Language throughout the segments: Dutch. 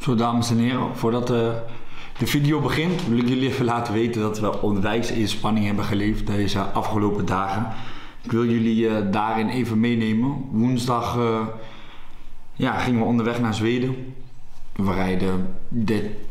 Zo, dames en heren, voordat de video begint wil ik jullie even laten weten dat we onwijs in spanning hebben geleefd deze afgelopen dagen. Ik wil jullie daarin even meenemen. Woensdag gingen we onderweg naar Zweden. We rijden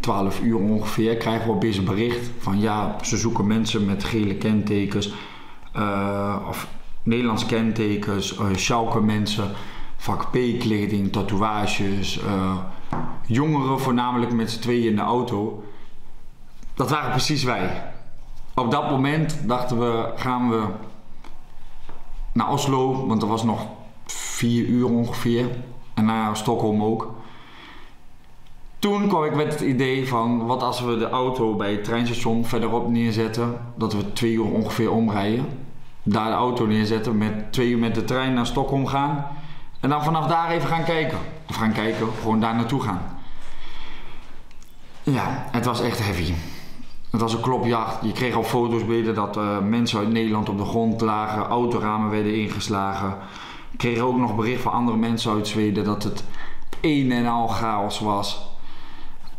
12 uur ongeveer, krijgen we op deze bericht van ja, ze zoeken mensen met gele kentekens of Nederlands kentekens, Schalke mensen, vak P-kleding, tatoeages, jongeren voornamelijk met z'n tweeën in de auto. Dat waren precies wij. Op dat moment dachten we, gaan we naar Oslo, want er was nog 4 uur ongeveer, en naar Stockholm ook. Toen kwam ik met het idee van, wat als we de auto bij het treinstation verderop neerzetten, dat we 2 uur ongeveer omrijden. Daar de auto neerzetten, met 2 uur met de trein naar Stockholm gaan. En dan vanaf daar even gaan kijken. Of gaan kijken, gewoon daar naartoe gaan. Ja, het was echt heavy. Het was een klopjacht. Je kreeg al foto's binnen dat mensen uit Nederland op de grond lagen. Autoramen werden ingeslagen. Ik kreeg ook nog bericht van andere mensen uit Zweden dat het een en al chaos was.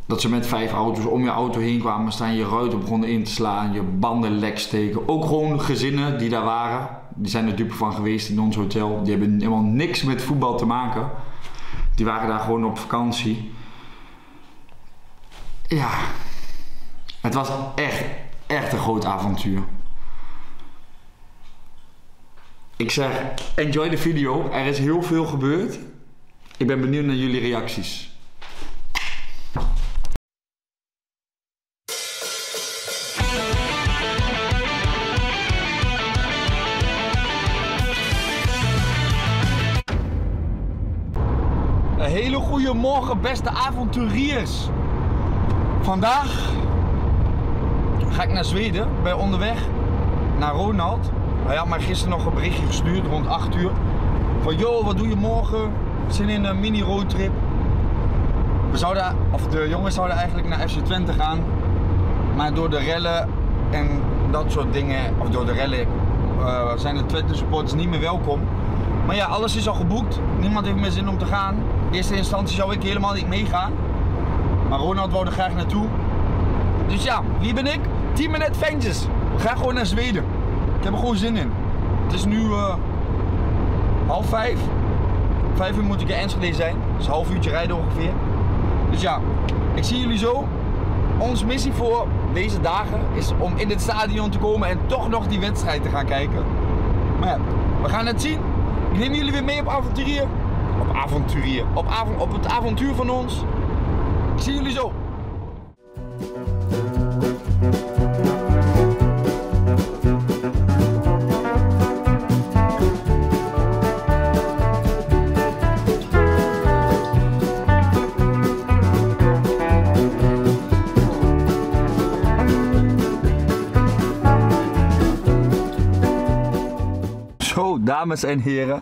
Dat ze met 5 auto's om je auto heen kwamen staan, je ruiten begonnen in te slaan, je banden lek steken. Ook gewoon gezinnen die daar waren, die zijn er dupe van geweest in ons hotel. Die hebben helemaal niks met voetbal te maken. Die waren daar gewoon op vakantie. Ja, het was echt een groot avontuur. Ik zeg, enjoy de video. Er is heel veel gebeurd. Ik ben benieuwd naar jullie reacties. Hele goede morgen, beste avonturiers. Vandaag ga ik naar Zweden. Ik ben onderweg naar Ronald. Hij had mij gisteren nog een berichtje gestuurd rond 8 uur. Van joh, wat doe je morgen? We zijn in een mini roadtrip. De jongens zouden eigenlijk naar FC Twente gaan. Maar door de rellen en dat soort dingen, of door de rellen, zijn de Twente supporters niet meer welkom. Maar ja, alles is al geboekt. Niemand heeft meer zin om te gaan. In eerste instantie zou ik helemaal niet meegaan. Maar Ronald wou er graag naartoe. Dus ja, wie ben ik? 10 minute ventjes. We gaan gewoon naar Zweden. Ik heb er gewoon zin in. Het is nu 16:30. 5 uur moet ik in Enschede zijn. Dus een half uurtje rijden ongeveer. Dus ja, ik zie jullie zo. Onze missie voor deze dagen is om in dit stadion te komen en toch nog die wedstrijd te gaan kijken. Maar ja, we gaan het zien. Ik neem jullie weer mee op avonturier. Op het avontuur van ons. Ik zie jullie zo. Zo, dames en heren,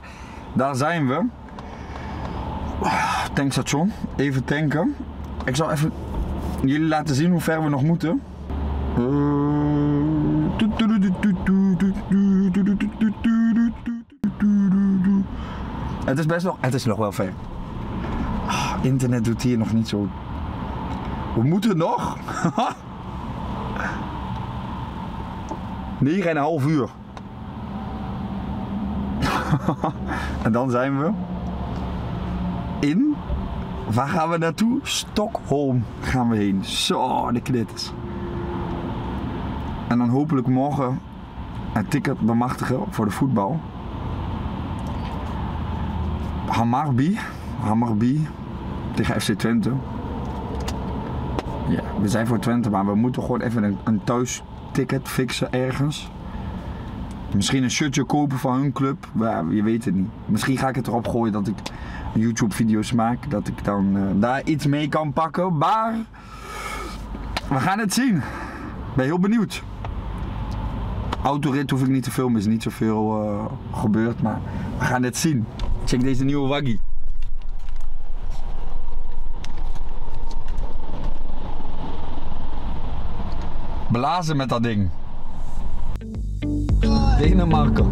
daar zijn we. Tankstation, even tanken. Ik zal even jullie laten zien hoe ver we nog moeten. Het is nog wel ver. Internet doet hier nog niet zo. We moeten nog 9,5 uur. En dan zijn we in, waar gaan we naartoe? Stockholm gaan we heen. Zo, de knitters. En dan hopelijk morgen een ticket bemachtigen voor de voetbal. Hammarby tegen FC Twente. Ja, we zijn voor Twente, maar we moeten gewoon even een thuisticket fixen ergens. Misschien een shirtje kopen van hun club, maar je weet het niet. Misschien ga ik het erop gooien dat ik YouTube video's maak, dat ik dan daar iets mee kan pakken, maar we gaan het zien. Ik ben heel benieuwd. Autorit hoef ik niet te filmen, is niet zoveel gebeurd, maar we gaan het zien. Check deze nieuwe waggie. Blazen met dat ding. Denemarken.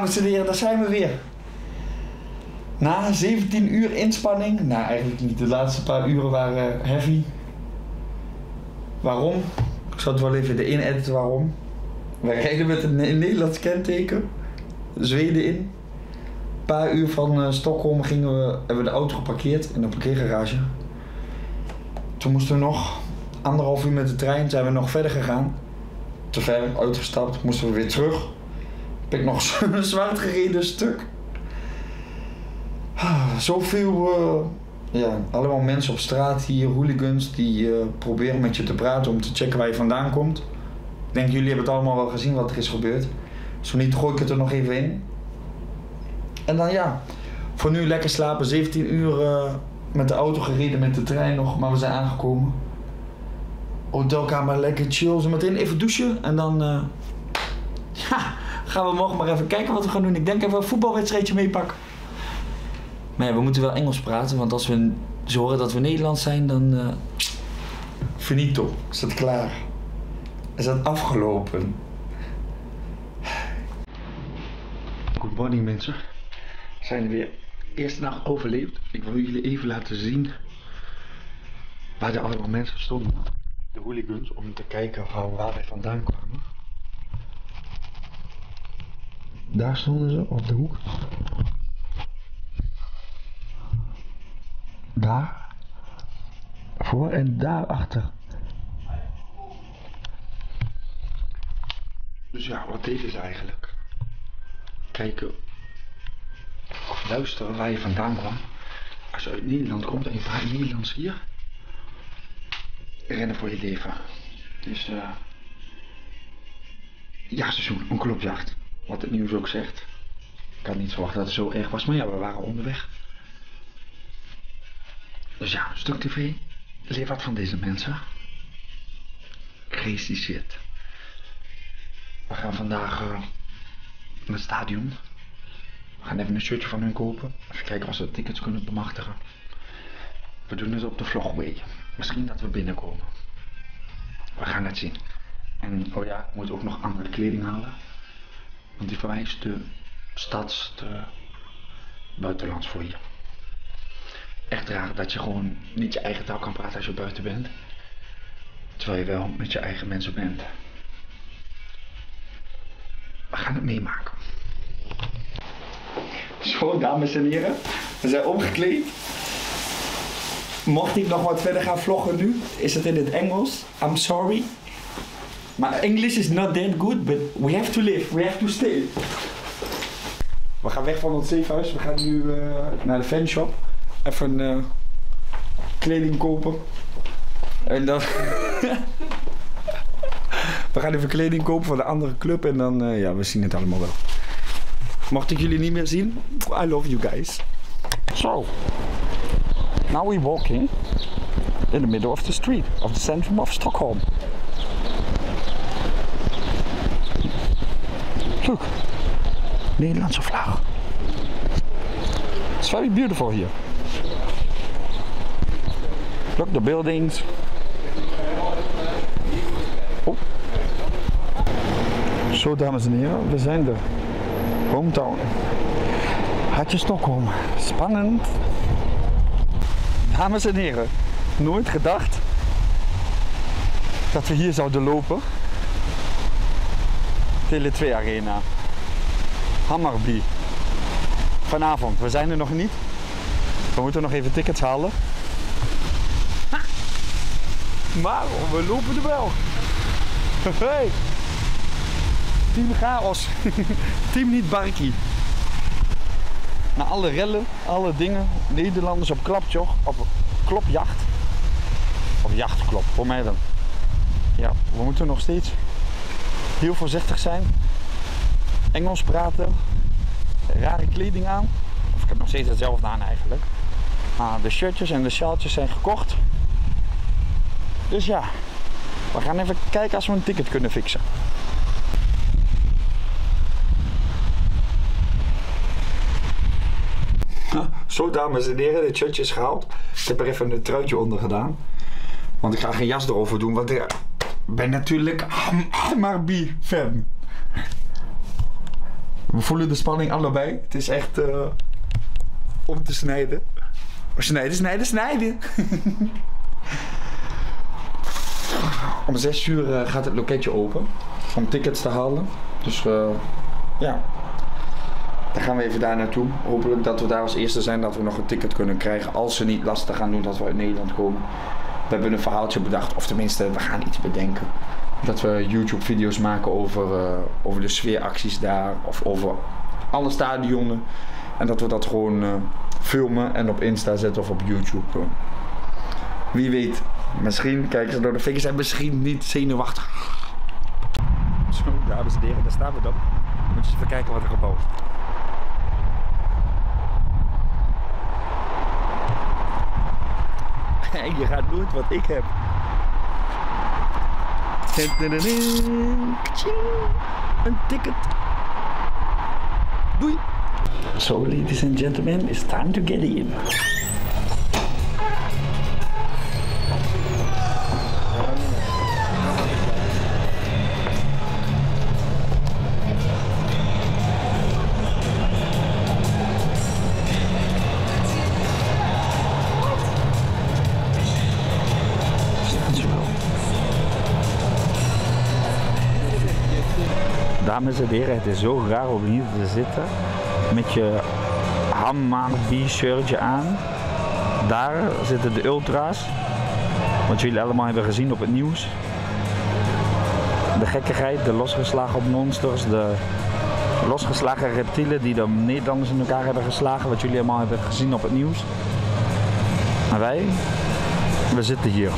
dames en heren, daar zijn we weer. Na 17 uur inspanning, nou eigenlijk niet, de laatste paar uren waren heavy. Waarom? Ik zal het wel even erin editen waarom. We rijden met een Nederlands kenteken, Zweden in. Een paar uur van Stockholm hebben we de auto geparkeerd in een parkeergarage. Toen moesten we nog anderhalf uur met de trein, zijn we nog verder gegaan. Te ver, uitgestapt, moesten we weer terug. Heb ik nog zo'n zwart gereden stuk. Zoveel, ja, allemaal mensen op straat hier, hooligans, die proberen met je te praten om te checken waar je vandaan komt. Ik denk, jullie hebben het allemaal wel gezien wat er is gebeurd. Zo niet, gooi ik het er nog even in. En dan ja, voor nu lekker slapen, 17 uur met de auto gereden, met de trein nog, maar we zijn aangekomen. Hotelkamer, lekker chill, zo meteen even douchen en dan ja, gaan we morgen maar even kijken wat we gaan doen. Ik denk even een voetbalwedstrijdje meepakken. Maar ja, we moeten wel Engels praten, want als we ze horen dat we Nederlands zijn, dan... Finito. Is dat klaar? Is dat afgelopen? Good morning mensen. We zijn weer eerste nacht overleefd. Ik wil jullie even laten zien waar er allemaal mensen stonden. De hooligans, om te kijken waar wij vandaan kwamen. Daar stonden ze, op de hoek. Daar voor en daar achter. Dus ja, wat deden ze eigenlijk? Kijken of luisteren waar je vandaan kwam. Als je uit Nederland komt en je praat Nederlands hier, rennen voor je leven. Dus ja, seizoen, een klopjacht. Wat het nieuws ook zegt. Ik had niet verwacht dat het zo erg was, maar ja, we waren onderweg. Dus ja, Stuk TV, leer wat van deze mensen. Crazy shit. We gaan vandaag naar het stadion. We gaan even een shirtje van hun kopen. Even kijken of ze tickets kunnen bemachtigen. We doen het op de vlogway. Misschien dat we binnenkomen. We gaan het zien. En oh ja, ik moet ook nog andere kleding halen. Want die verwijst de stads, de buitenlands voor je. Echt raar dat je gewoon niet je eigen taal kan praten als je buiten bent. Terwijl je wel met je eigen mensen bent. We gaan het meemaken. Zo, dames en heren. We zijn omgekleed. Mocht ik nog wat verder gaan vloggen nu, is het in het Engels. I'm sorry. Maar English is not that good, but we have to live. We have to stay. We gaan weg van ons zeefhuis. We gaan nu naar de fanshop. Even kleding kopen. En dan... we gaan even kleding kopen van de andere club. En dan, ja, we zien het allemaal wel. Mocht ik jullie niet meer zien, I love you guys. So, now we're walking in the middle of the street, of the centrum of Stockholm. Look, Nederlandse vlag. It's very beautiful here. Look, the buildings. Oh. Zo, dames en heren, we zijn er. Hometown. Hartje Stockholm. Spannend. Dames en heren, nooit gedacht dat we hier zouden lopen. Tele2 Arena. Hammarby. Vanavond, we zijn er nog niet. We moeten nog even tickets halen. Maar we lopen er wel. Hey. Team chaos. Team niet barkie. Na alle rellen, alle dingen. Nederlanders op klapjoch, op klopjacht. Of jachtklop, voor mij dan. Ja, we moeten nog steeds heel voorzichtig zijn. Engels praten. Rare kleding aan. Of ik heb nog steeds hetzelfde aan eigenlijk. Maar de shirtjes en de sjaaltjes zijn gekocht. Dus ja, we gaan even kijken als we een ticket kunnen fixen. Zo, dames en heren, dit shirtje is gehaald. Ik heb er even een truitje onder gedaan. Want ik ga geen jas erover doen, want ik ben natuurlijk Hammarby fan. We voelen de spanning allebei. Het is echt om te snijden. Snijden. Om 6 uur gaat het loketje open om tickets te halen. Dus ja, dan gaan we even daar naartoe. Hopelijk dat we daar als eerste zijn, dat we nog een ticket kunnen krijgen. Als ze niet lastig gaan doen dat we uit Nederland komen. We hebben een verhaaltje bedacht, of tenminste, we gaan iets bedenken. Dat we YouTube-video's maken over de sfeeracties daar, of over alle stadionnen. En dat we dat gewoon filmen en op Insta zetten of op YouTube. Wie weet, misschien kijken ze door de vingers en misschien niet zenuwachtig. Zo, dames en heren, daar staan we dan. Moet je even kijken wat er gebouwd is. En je gaat nooit wat ik heb. Een ticket. Doei. So, ladies and gentlemen, it's time to get in. Dames en heren, het is zo raar om hier te zitten met je Hammarby-shirtje aan. Daar zitten de ultra's, wat jullie allemaal hebben gezien op het nieuws. De gekkigheid, de losgeslagen monsters, de losgeslagen reptielen die de Nederlanders in elkaar hebben geslagen, wat jullie allemaal hebben gezien op het nieuws. Maar wij, we zitten hier.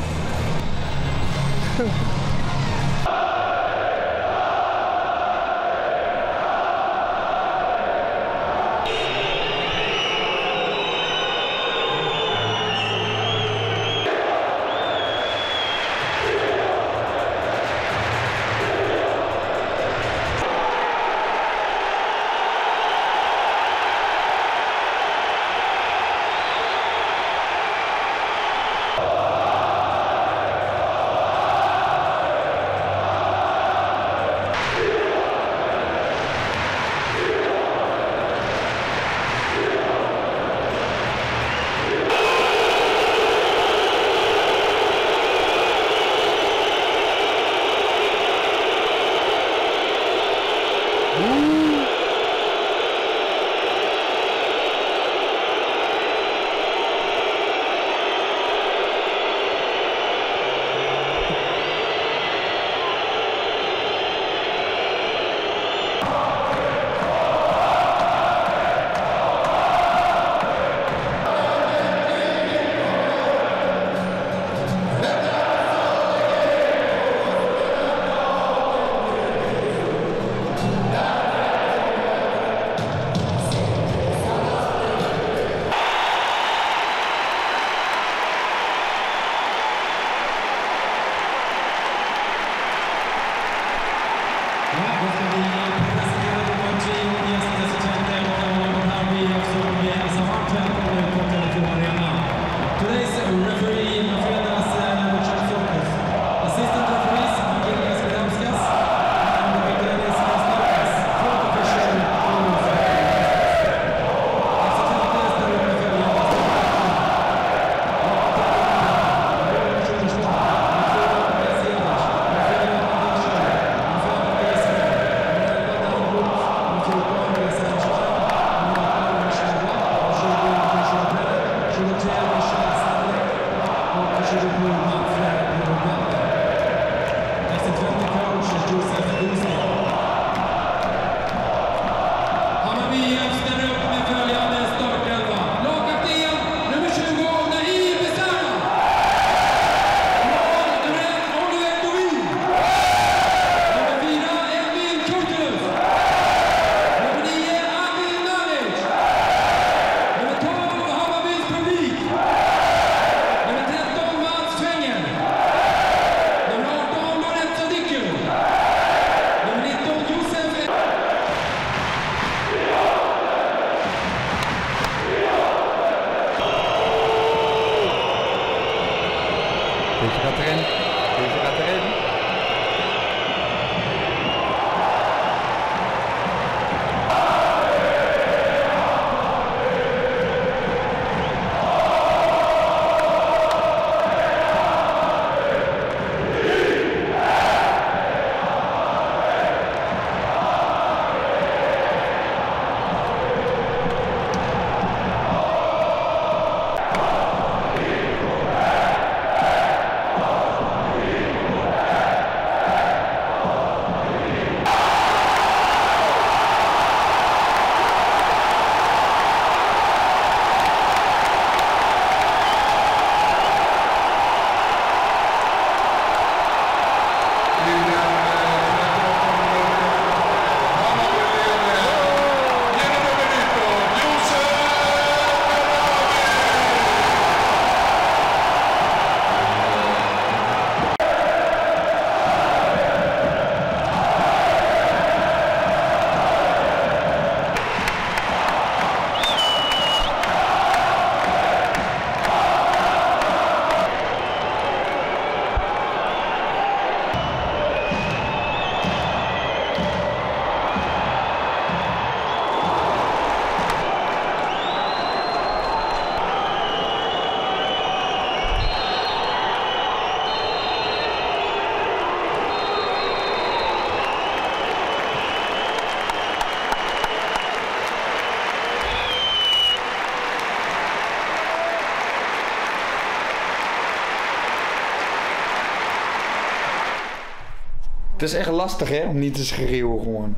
is echt lastig, hè, om niet te schreeuwen gewoon.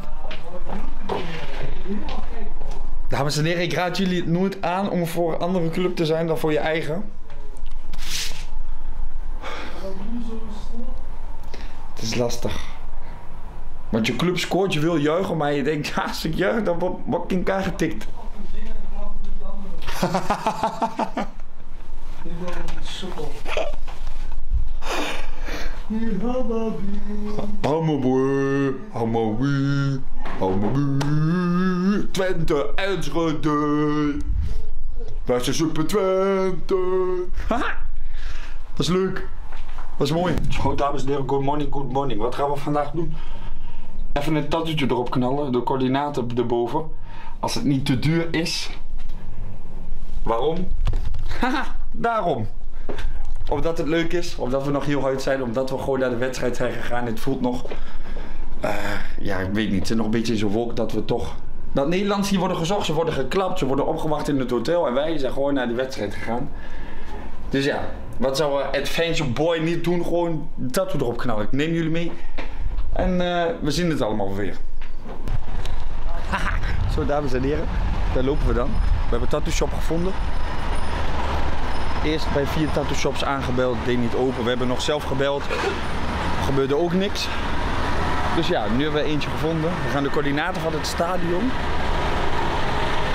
Dames en heren, ik raad jullie het nooit aan om voor een andere club te zijn dan voor je eigen. Het is lastig. Want je club scoort, je wil juichen, maar je denkt, ja, als ik juich, dan word ik in elkaar getikt. Hammarby, Hammarby, Hammarby, Twente, Enschede. Wij zijn super Twente. Dat is leuk. Dat is mooi. Goed, dames en heren, good morning, good morning. Wat gaan we vandaag doen? Even een tattoetje erop knallen, de coördinaten erboven. Als het niet te duur is. Waarom? Haha, daarom. Omdat het leuk is, omdat we nog heel hard zijn, omdat we gewoon naar de wedstrijd zijn gegaan. Het voelt nog, ja, ik weet niet, het is nog een beetje in zo'n wolk dat we toch... Dat Nederlanders hier worden gezocht, ze worden geklapt, ze worden opgewacht in het hotel en wij zijn gewoon naar de wedstrijd gegaan. Dus ja, wat zou Adventure Boy niet doen? Gewoon dat we erop knallen. Ik neem jullie mee en we zien het allemaal weer. Haha. Zo, dames en heren, daar lopen we dan. We hebben een tattoo shop gevonden. Eerst bij 4 tattoo shops aangebeld, deed niet open. We hebben nog zelf gebeld, gebeurde ook niks. Dus ja, nu hebben we eentje gevonden. We gaan de coördinaten van het stadion.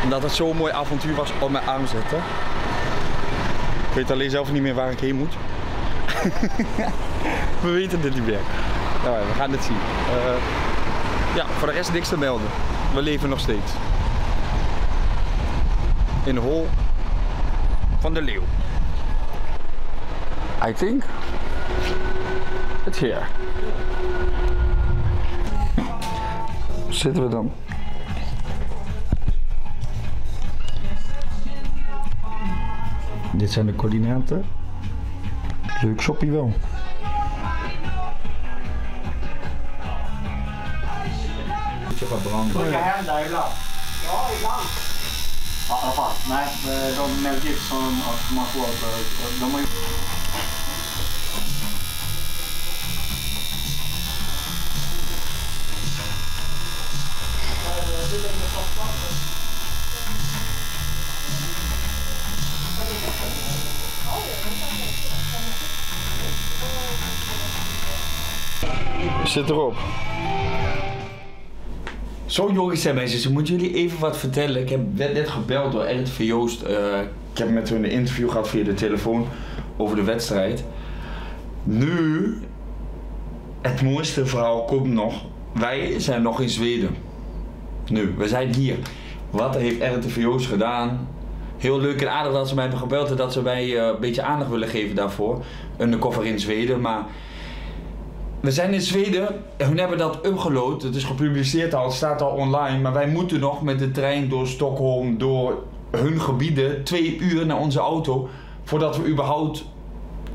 Omdat het zo'n mooi avontuur was, op mijn arm zetten. Ik weet alleen zelf niet meer waar ik heen moet. We weten dit niet meer. Nou, we gaan het zien. Ja, voor de rest niks te melden. We leven nog steeds. In de hol van de leeuw. I think it's here. Zitten we dan? Dit zijn de coördinaten. Leuk shoppie wel. Beetje wat branden. Ik ga hem daar lang. Ja, ik lang. Nee, dan met Gibson of mag wel. Dan moet je. Zit erop. Zo, jongens en meisjes, ik moet jullie even wat vertellen. Ik werd net gebeld door RTV Oost. Ik heb met hun een interview gehad via de telefoon over de wedstrijd. Nu, het mooiste verhaal komt nog. Wij zijn nog in Zweden. Nu, we zijn hier. Wat heeft RTV Oost gedaan? Heel leuk en aardig dat ze mij hebben gebeld en dat ze mij een beetje aandacht willen geven daarvoor. Een cover in Zweden, maar... We zijn in Zweden, hun hebben dat upgeload, het is gepubliceerd al, het staat al online, maar wij moeten nog met de trein door Stockholm, door hun gebieden, 2 uur naar onze auto, voordat we überhaupt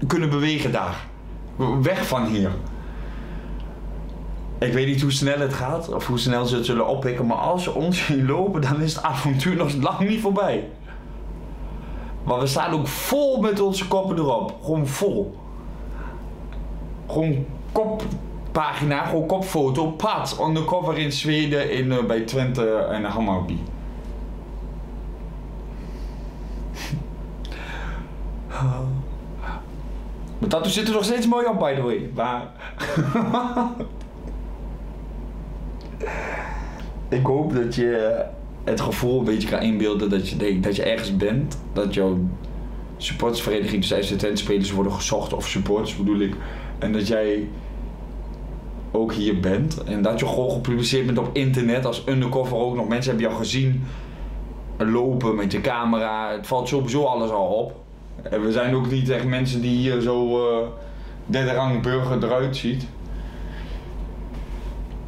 kunnen bewegen daar. Weg van hier. Ik weet niet hoe snel het gaat, of hoe snel ze het zullen oppikken, maar als ze ons zien lopen, dan is het avontuur nog lang niet voorbij. Maar we staan ook vol met onze koppen erop, gewoon vol. Gewoon koppagina, gewoon kopfoto, pad, undercover in Zweden, bij Twente en Hammarby. Mijn tattoo zit er nog steeds mooi op, by the way, maar... Ik hoop dat je het gevoel een beetje kan inbeelden dat je denkt dat je ergens bent, dat jouw supportersvereniging, dus FC Twente spelers worden gezocht, of supporters bedoel ik, en dat jij ook hier bent en dat je gewoon gepubliceerd bent op internet als undercover ook nog. Mensen hebben jou gezien lopen met je camera. Het valt sowieso alles al op. En we zijn ook niet echt mensen die hier zo derde rang burger eruit ziet.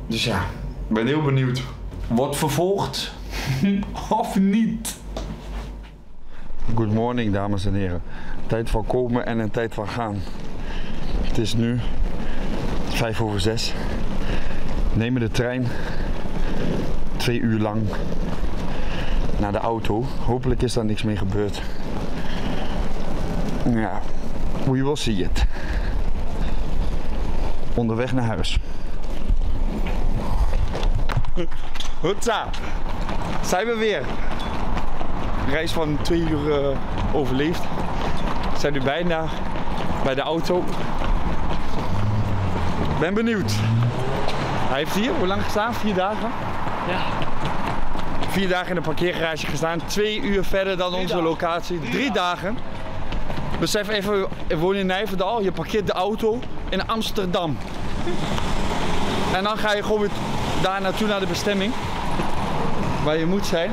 Dus ja, ik ben heel benieuwd. Wordt vervolgd of niet? Good morning, dames en heren. Tijd van komen en een tijd van gaan. Het is nu 5 over 6. We nemen de trein 2 uur lang naar de auto. Hopelijk is daar niks mee gebeurd. Ja, we will see it. Onderweg naar huis. Hutsa, zijn we weer. Een reis van 2 uur overleefd. We zijn nu bijna bij de auto. Ben benieuwd. Hij heeft hier, hoe lang gestaan? 4 dagen? Ja. 4 dagen in een parkeergarage gestaan. 2 uur verder dan onze locatie. 3 dagen. Besef even, ik woon in Nijverdal. Je parkeert de auto in Amsterdam. En dan ga je gewoon weer daar naartoe naar de bestemming. Waar je moet zijn.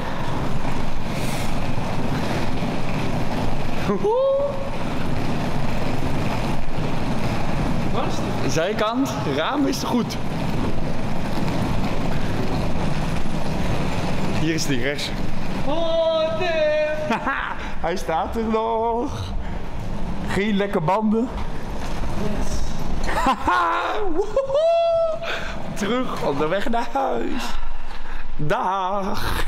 Zijkant, raam is goed. Hier is die rechts. Oh, nee. Hij staat er nog. Geen lekke banden. Yes. Terug onderweg naar huis. Dag.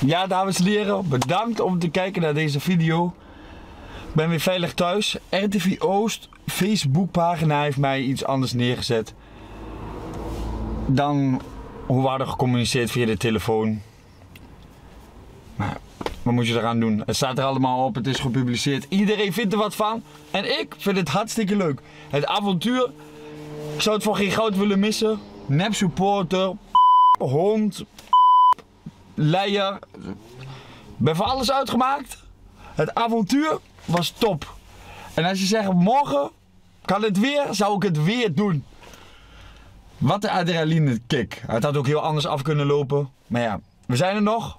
Ja, dames en heren, bedankt om te kijken naar deze video. Ik ben weer veilig thuis. RTV Oost Facebookpagina heeft mij iets anders neergezet dan hoe we hadden gecommuniceerd via de telefoon. Maar wat moet je eraan doen? Het staat er allemaal op, het is gepubliceerd. Iedereen vindt er wat van en ik vind het hartstikke leuk. Het avontuur, ik zou het voor geen goud willen missen. Nep supporter, hond, leier. Ben voor alles uitgemaakt. Het avontuur was top. En als je zegt morgen kan het weer, zou ik het weer doen. Wat een adrenaline kick. Het had ook heel anders af kunnen lopen. Maar ja, we zijn er nog.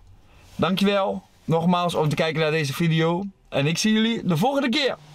Dankjewel nogmaals om te kijken naar deze video. En ik zie jullie de volgende keer.